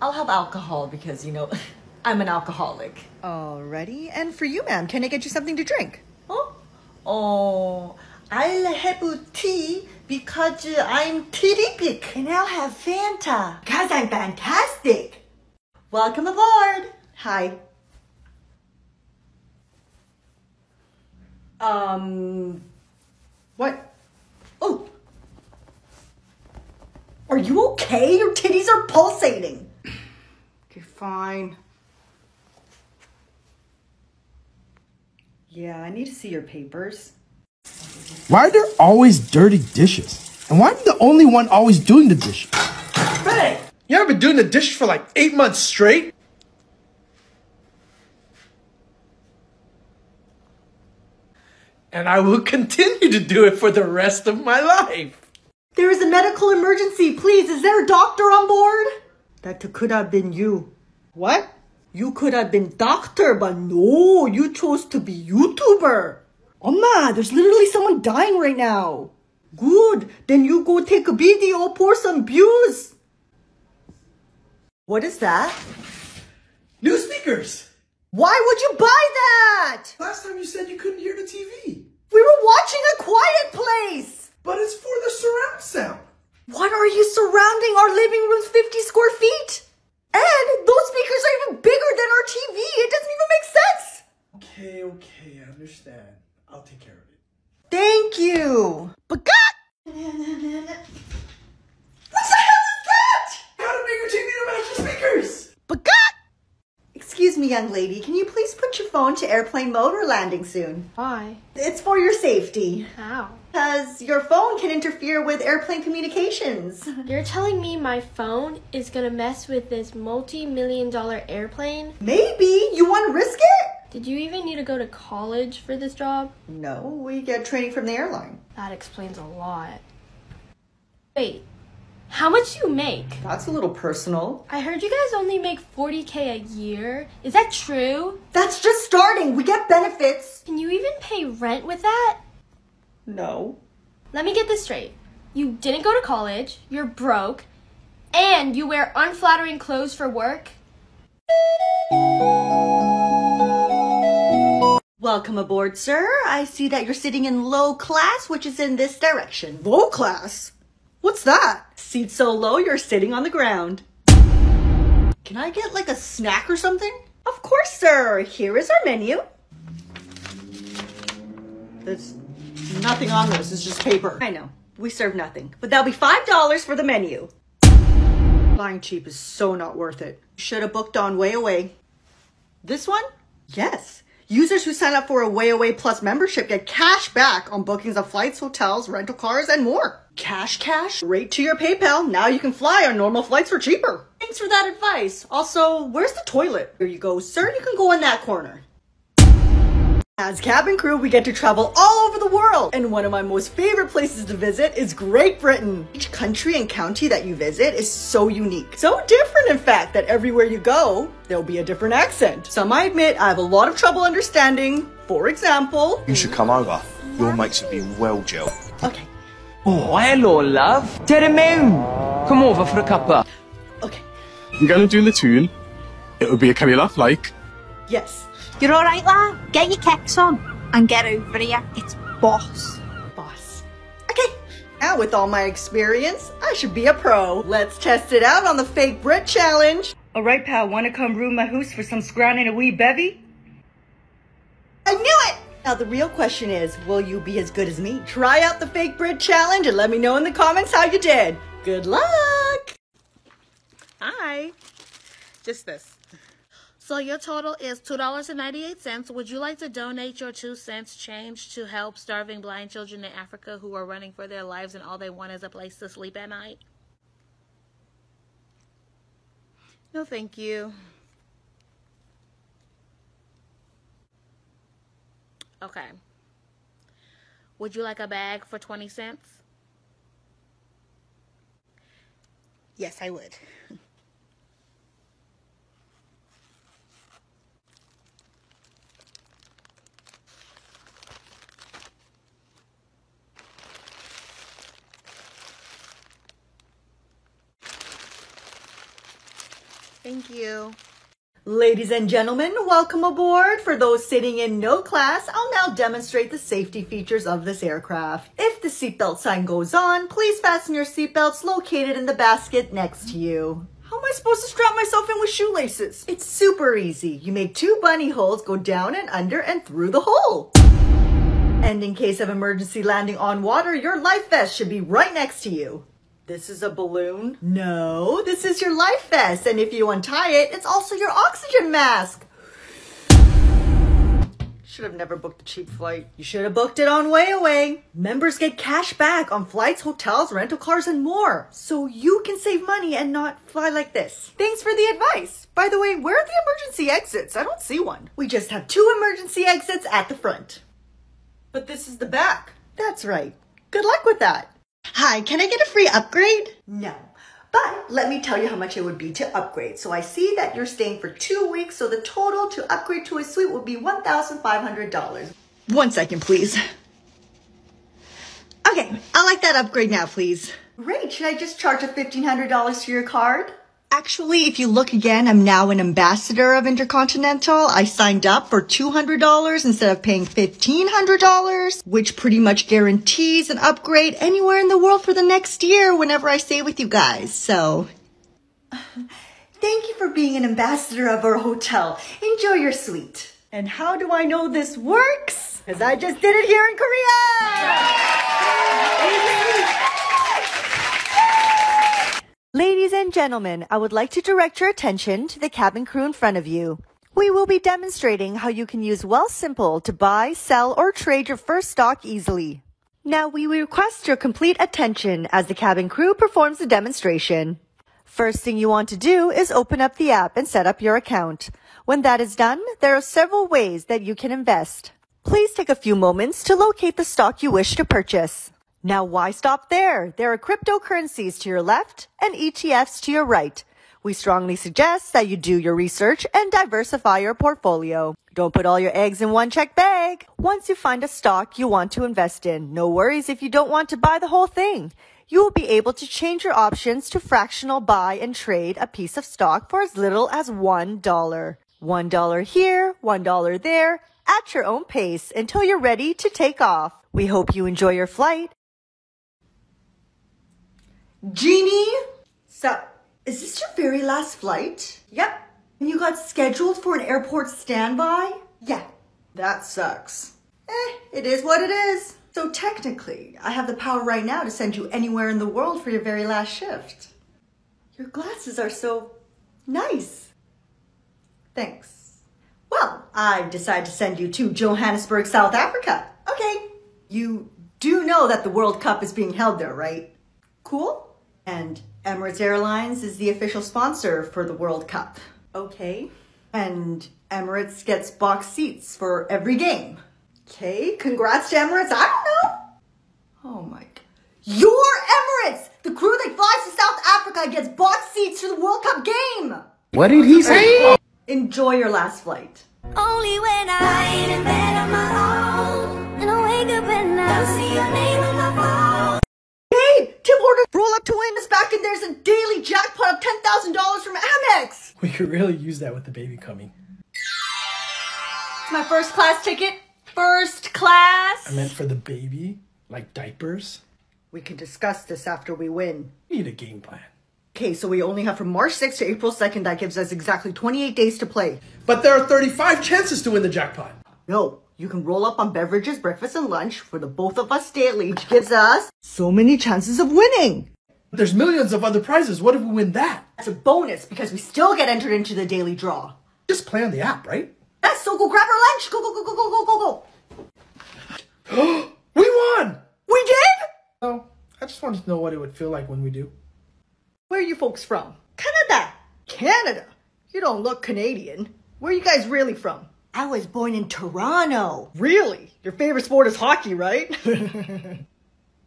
I'll have alcohol because, you know, I'm an alcoholic. Alrighty. And for you, ma'am, can I get you something to drink? Oh, I'll have tea because I'm terrific. And I'll have Fanta because I'm fantastic. Welcome aboard. Hi. What? Oh! Are you okay? Your titties are pulsating! Okay, fine. Yeah, I need to see your papers. Why are there always dirty dishes? And why am I the only one always doing the dishes? Hey! You haven't been doing the dishes for like 8 months straight? And I will continue to do it for the rest of my life. There is a medical emergency, please. Is there a doctor on board? That could have been you. What? You could have been doctor, but no, you chose to be YouTuber. Amma, there's literally someone dying right now. Good, then you go take a video for some views. What is that? New speakers. Why would you buy that? Last time you said you couldn't hear the TV. We were watching A Quiet Place. But it's for the surround sound. What are you surrounding our living room's 50 square feet? And those speakers are even bigger than our TV. It doesn't even make sense. Okay, I understand. I'll take care of it. Thank you. But God! What the hell is that? Got a bigger TV to match the speakers. But God! Excuse me, young lady, can you please put your phone to airplane mode? We're landing soon. Why? It's for your safety. How? Because your phone can interfere with airplane communications. You're telling me my phone is gonna mess with this multi-million-dollar airplane? Maybe. You wanna risk it? Did you even need to go to college for this job? No, we get training from the airline. That explains a lot. Wait. How much do you make? That's a little personal. I heard you guys only make $40K a year. Is that true? That's just starting. We get benefits. Can you even pay rent with that? No. Let me get this straight. You didn't go to college, you're broke, and you wear unflattering clothes for work? Welcome aboard, sir. I see that you're sitting in low class, which is in this direction. Low class? What's that? Seat so low, you're sitting on the ground. Can I get like a snack or something? Of course, sir. Here is our menu. There's nothing on this. It's just paper. I know. We serve nothing. But that'll be $5 for the menu. Flying cheap is so not worth it. Should have booked on WayAway. This one? Yes. Users who sign up for a WayAway Plus membership get cash back on bookings of flights, hotels, rental cars, and more. Cash, right to your PayPal. Now you can fly on normal flights for cheaper. Thanks for that advice. Also, where's the toilet? Here you go, sir. You can go in that corner. As cabin crew, we get to travel all over the world. And one of my most favorite places to visit is Great Britain. Each country and county that you visit is so unique. So different, in fact, that everywhere you go, there'll be a different accent. Some I admit I have a lot of trouble understanding. For example... You should come over. Your mates would be well gelled. Okay. Oh, hello, love. Teremeu. Come over for a cuppa. Okay. I'm gonna do the tune. It'll be a Camilla, like. Yes. You're all right, lad. Get your kicks on and get over here. It's boss. Boss. Okay. Now, with all my experience, I should be a pro. Let's test it out on the fake Brit challenge. All right, pal. Wanna come room my house for some scran and a wee bevy? I knew it. Now the real question is, will you be as good as me? Try out the fake Brit challenge and let me know in the comments how you did. Good luck! Hi. Just this. So your total is $2.98. Would you like to donate your 2 cents change to help starving blind children in Africa who are running for their lives and all they want is a place to sleep at night? No, thank you. Okay. Would you like a bag for 20 cents? Yes, I would. Thank you. Ladies and gentlemen, welcome aboard. For those sitting in no class, I'll now demonstrate the safety features of this aircraft. If the seatbelt sign goes on, please fasten your seatbelts located in the basket next to you. How am I supposed to strap myself in with shoelaces? It's super easy. You make two bunny holes go down and under and through the hole. And in case of emergency landing on water, your life vest should be right next to you. This is a balloon? No, this is your life vest, and if you untie it, it's also your oxygen mask. Should have never booked a cheap flight. You should have booked it on WayAway. Members get cash back on flights, hotels, rental cars, and more, so you can save money and not fly like this. Thanks for the advice. By the way, where are the emergency exits? I don't see one. We just have two emergency exits at the front. But this is the back. That's right. Good luck with that. Hi, can I get a free upgrade? No, but let me tell you how much it would be to upgrade. So I see that you're staying for 2 weeks, so the total to upgrade to a suite would be $1,500. One second, please. Okay, I like that upgrade now, please. Great, should I just charge a $1,500 to your card? Actually, if you look again, I'm now an ambassador of Intercontinental. I signed up for $200 instead of paying $1,500, which pretty much guarantees an upgrade anywhere in the world for the next year whenever I stay with you guys, so. Thank you for being an ambassador of our hotel. Enjoy your suite. And how do I know this works? Because I just did it here in Korea! Ladies and gentlemen, I would like to direct your attention to the cabin crew in front of you. We will be demonstrating how you can use Wealthsimple to buy, sell, or trade your first stock easily. Now we request your complete attention as the cabin crew performs the demonstration. First thing you want to do is open up the app and set up your account. When that is done, there are several ways that you can invest. Please take a few moments to locate the stock you wish to purchase. Now, why stop there? There are cryptocurrencies to your left and ETFs to your right. We strongly suggest that you do your research and diversify your portfolio. Don't put all your eggs in one check bag. Once you find a stock you want to invest in, no worries if you don't want to buy the whole thing. You will be able to change your options to fractional buy and trade a piece of stock for as little as $1. $1 here, $1 there, at your own pace until you're ready to take off. We hope you enjoy your flight. Jeannie, so is this your very last flight? Yep. And you got scheduled for an airport standby? Yeah. That sucks. It is what it is. So technically, I have the power right now to send you anywhere in the world for your very last shift. Your glasses are so nice. Thanks. Well, I've decided to send you to Johannesburg, South Africa. Okay. You do know that the World Cup is being held there, right? Cool. And Emirates Airlines is the official sponsor for the World Cup. Okay. And Emirates gets box seats for every game. Okay, congrats to Emirates. I don't know. Oh my God. You're Emirates! The crew that flies to South Africa gets box seats for the World Cup game! What did he say? Enjoy your last flight. Only when I in bed on my own, and I wake up and I see your name on my phone. Tip order roll up to win is back and there's a daily jackpot of $10,000 from Amex. We could really use that with the baby coming. It's my first class ticket. First class. I meant for the baby, like diapers. We can discuss this after we win. We need a game plan. Okay, so we only have from March 6th to April 2nd. That gives us exactly 28 days to play. But there are 35 chances to win the jackpot. No. You can roll up on beverages, breakfast, and lunch for the both of us daily, which gives us so many chances of winning. There's millions of other prizes. What if we win that? That's a bonus because we still get entered into the daily draw. Just play on the app, right? Yes, so go grab our lunch. Go, go, go, go, go, go, go, go. We won! We did? No, I just wanted to know what it would feel like when we do. Where are you folks from? Canada. Canada? You don't look Canadian. Where are you guys really from? I was born in Toronto. Really? Your favorite sport is hockey, right?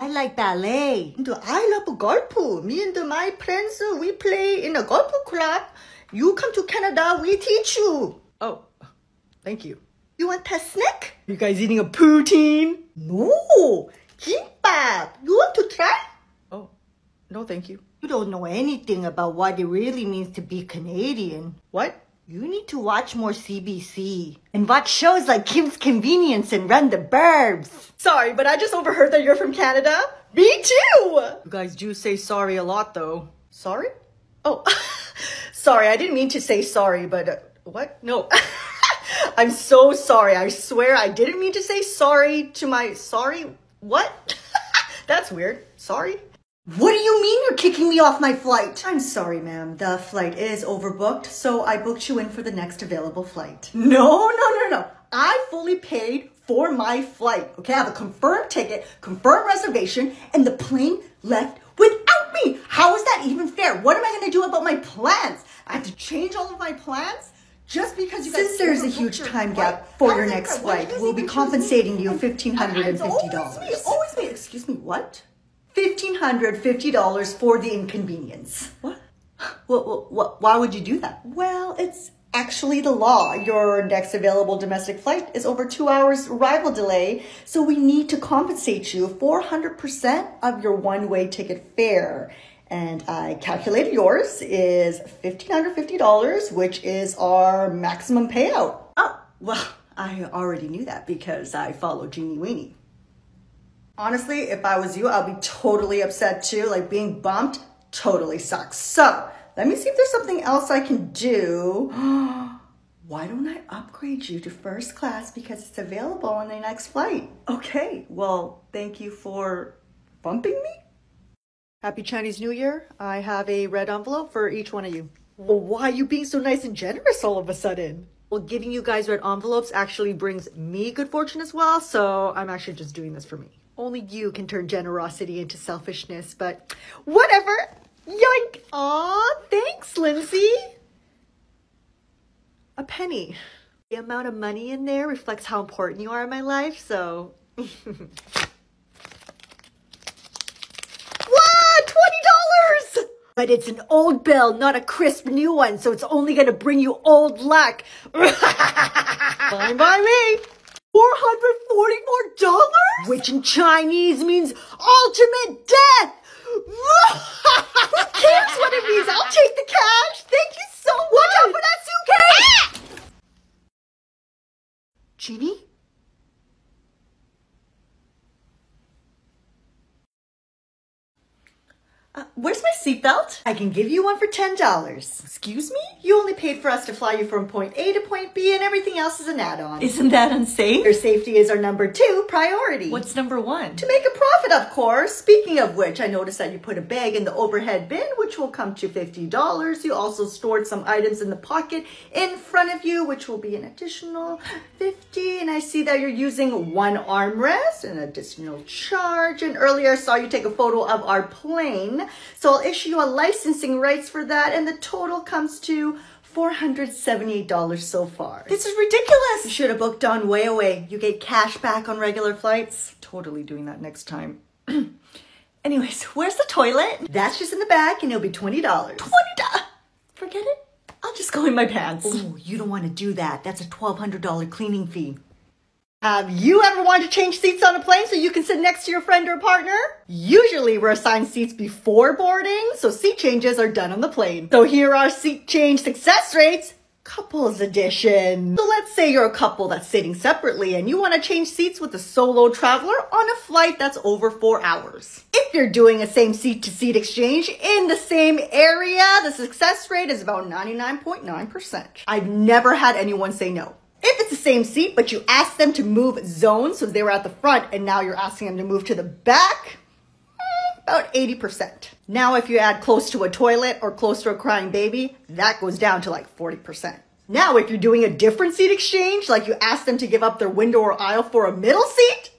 I like ballet. I love golf. Me and my friends, we play in a golf club. You come to Canada, we teach you. Oh, thank you. You want a snack? You guys eating a poutine? No, kimbap. You want to try? Oh, no, thank you. You don't know anything about what it really means to be Canadian. What? You need to watch more CBC and watch shows like Kim's Convenience and Run the Burbs. Sorry, but I just overheard that you're from Canada. Me too! You guys do say sorry a lot though. Sorry? Oh, sorry, I didn't mean to say sorry, but what? No. I'm so sorry. I swear I didn't mean to say sorry to my... Sorry? What? That's weird. Sorry? What do you mean you're kicking me off my flight? I'm sorry, ma'am. The flight is overbooked, so I booked you in for the next available flight. No. I fully paid for my flight, okay? I have a confirmed ticket, confirmed reservation, and the plane left without me. How is that even fair? What am I going to do about my plans? I have to change all of my plans? Just because you guys... Since there's a huge time gap for your next flight, we'll be compensating you $1,550. Always me. Excuse me, what? $1,550 for the inconvenience. What? Why would you do that? Well, it's actually the law. Your next available domestic flight is over 2 hours arrival delay, so we need to compensate you 400% of your one-way ticket fare. And I calculated yours is $1,550, which is our maximum payout. Oh, well, I already knew that because I followed jeenie.weenie. Honestly, if I was you, I'd be totally upset too. Like, being bumped totally sucks. So let me see if there's something else I can do. Why don't I upgrade you to first class because it's available on the next flight? Okay, well, thank you for bumping me. Happy Chinese New Year. I have a red envelope for each one of you. Well, why are you being so nice and generous all of a sudden? Well, giving you guys red envelopes actually brings me good fortune as well, so I'm actually just doing this for me. Only you can turn generosity into selfishness, but whatever. Yoink! Aw, thanks, Lindsay. A penny. The amount of money in there reflects how important you are in my life, so... But it's an old bill, not a crisp new one, so it's only going to bring you old luck. Fine by me. $444? Which in Chinese means ultimate death. Who cares what it means? I'll take the cash. Thank you so much. Watch out for that suitcase. Jeannie? Where's my seatbelt? I can give you one for $10. Excuse me? You only paid for us to fly you from point A to point B and everything else is an add-on. Isn't that unsafe? Your safety is our number 2 priority. What's number 1? To make a profit, of course. Speaking of which, I noticed that you put a bag in the overhead bin, which will come to $50. You also stored some items in the pocket in front of you, which will be an additional $50. And I see that you're using one armrest, an additional charge. And earlier I saw you take a photo of our plane. So I'll issue you a licensing rights for that, and the total comes to $478 so far. This is ridiculous! You should have booked on WayAway. You get cash back on regular flights. Totally doing that next time. Anyways, where's the toilet? That's just in the back, and it'll be $20. $20? Forget it. I'll just go in my pants. Oh, you don't want to do that. That's a $1,200 cleaning fee. Have you ever wanted to change seats on a plane so you can sit next to your friend or partner? Usually we're assigned seats before boarding, so seat changes are done on the plane. So here are seat change success rates, couples edition. So let's say you're a couple that's sitting separately and you want to change seats with a solo traveler on a flight that's over 4 hours. If you're doing a same seat to seat exchange in the same area, the success rate is about 99.9%. I've never had anyone say no. If it's the same seat, but you asked them to move zones, so they were at the front and now you're asking them to move to the back, about 80%. Now, if you add close to a toilet or close to a crying baby, that goes down to like 40%. Now, if you're doing a different seat exchange, like you asked them to give up their window or aisle for a middle seat,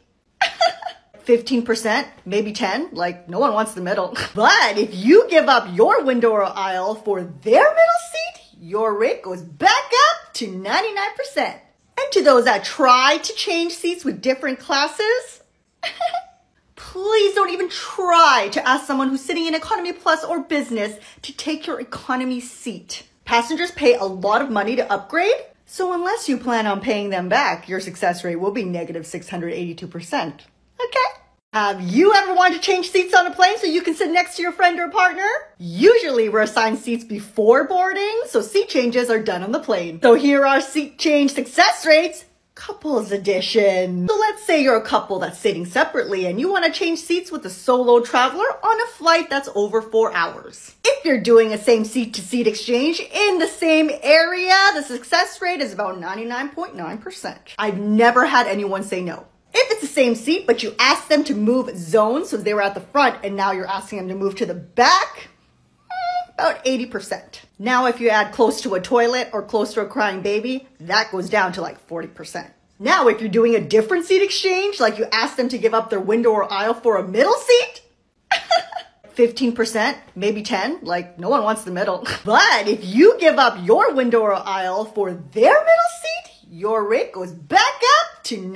15%, maybe 10, like no one wants the middle. But if you give up your window or aisle for their middle seat, your rate goes back up to 99%. And to those that try to change seats with different classes, please don't even try to ask someone who's sitting in economy plus or business to take your economy seat. Passengers pay a lot of money to upgrade, so unless you plan on paying them back, your success rate will be -682%, okay? Have you ever wanted to change seats on a plane so you can sit next to your friend or partner? Usually we're assigned seats before boarding, so seat changes are done on the plane. So here are seat change success rates, couples edition. So let's say you're a couple that's sitting separately and you want to change seats with a solo traveler on a flight that's over 4 hours. If you're doing a same seat to seat exchange in the same area, the success rate is about 99.9%. I've never had anyone say no. If it's the same seat, but you ask them to move zones, so they were at the front and now you're asking them to move to the back, about 80%. Now, if you add close to a toilet or close to a crying baby, that goes down to like 40%. Now, if you're doing a different seat exchange, like you ask them to give up their window or aisle for a middle seat, 15%, maybe 10, like no one wants the middle. But if you give up your window or aisle for their middle seat, your rate goes back up to 99%.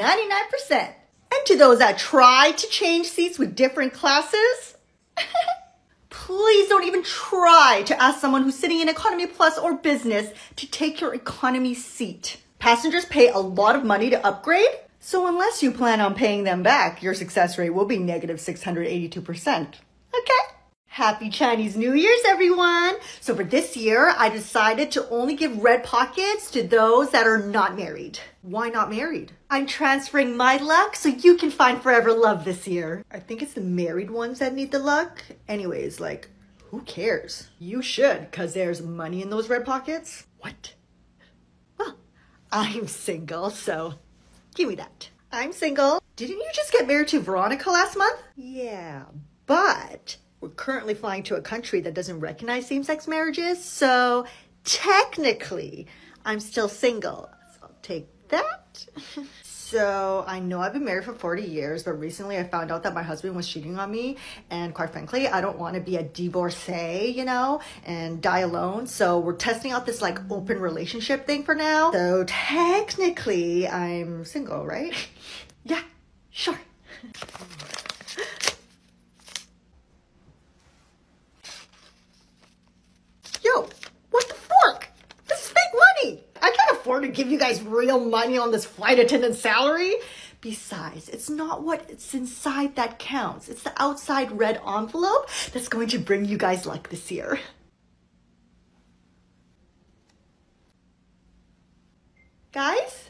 And to those that try to change seats with different classes, please don't even try to ask someone who's sitting in economy plus or business to take your economy seat. Passengers pay a lot of money to upgrade, so unless you plan on paying them back, your success rate will be negative 682%, okay? Happy Chinese New Year's, everyone. So for this year, I decided to only give red pockets to those that are not married. Why not married? I'm transferring my luck so you can find forever love this year. I think it's the married ones that need the luck. Anyways, like, who cares? You should, because there's money in those red pockets. What? Well, I'm single, so give me that. I'm single. Didn't you just get married to Veronica last month? Yeah, but we're currently flying to a country that doesn't recognize same-sex marriages, so technically I'm still single, so I'll take that. So I know I've been married for 40 years, but recently I found out that my husband was cheating on me, and quite frankly, I don't want to be a divorcee, you know, and die alone. So we're testing out this like open relationship thing for now. So technically I'm single, right? Yeah, sure. To give you guys real money on this flight attendant salary. Besides, it's not what's inside that counts. It's the outside red envelope that's going to bring you guys luck this year. Guys?